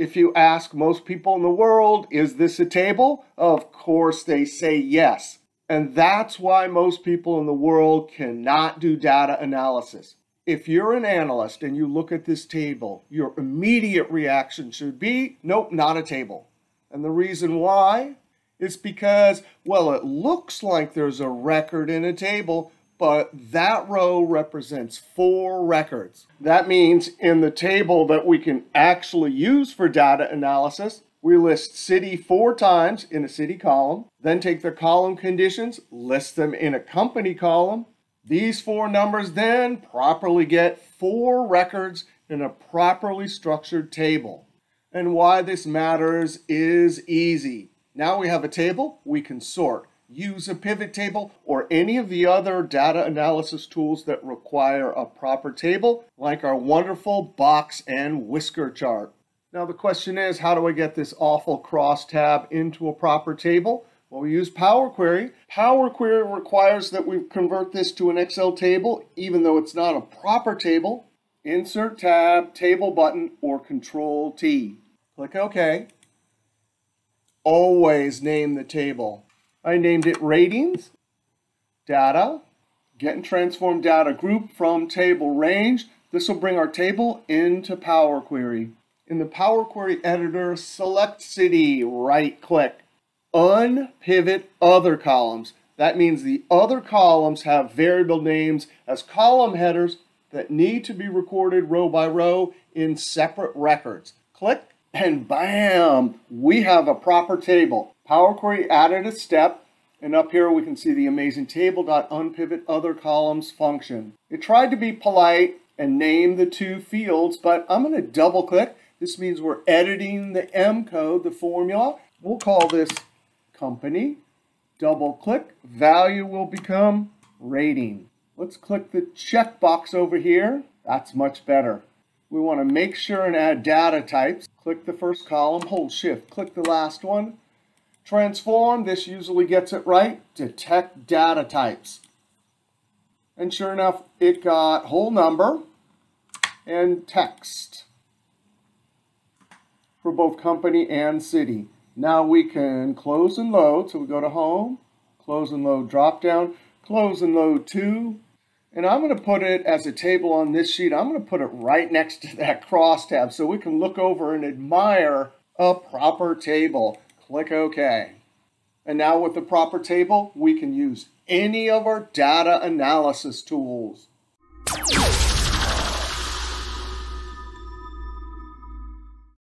If you ask most people in the world, is this a table? Of course they say yes. And that's why most people in the world cannot do data analysis. If you're an analyst and you look at this table, your immediate reaction should be, nope, not a table. And the reason why is because, well, it looks like there's a record in a table, but that row represents 4 records. That means in the table that we can actually use for data analysis, we list city 4 times in a city column, then take the column conditions, list them in a company column. These 4 numbers then properly get 4 records in a properly structured table. And why this matters is easy. Now we have a table we can sort. Use a pivot table or any of the other data analysis tools that require a proper table, like our wonderful box and whisker chart. Now the question is, how do I get this awful crosstab into a proper table? Well, we use Power Query. Power Query requires that we convert this to an Excel table, even though it's not a proper table. Insert tab, table button, or Control T. Click OK. Always name the table. I named it Ratings, Data, Get and Transform Data Group from Table Range. This will bring our table into Power Query. In the Power Query editor, select City, right-click. Unpivot Other Columns. That means the other columns have variable names as column headers that need to be recorded row by row in separate records. Click, and bam! We have a proper table. Power Query added a step, and up here we can see the amazing Table.UnpivotOtherColumns function. It tried to be polite and name the 2 fields, but I'm going to double-click. This means we're editing the M code, the formula. We'll call this Company. Double-click. Value will become Rating. Let's click the checkbox over here. That's much better. We want to make sure and add data types. Click the first column, hold shift, click the last one. Transform, this usually gets it right. Detect data types. And sure enough, it got whole number and text for both company and city. Now we can close and load. So we go to home, close and load drop down, close and load to. And I'm going to put it as a table on this sheet. I'm going to put it right next to that crosstab so we can look over and admire a proper table. Click OK. And now with the proper table, we can use any of our data analysis tools.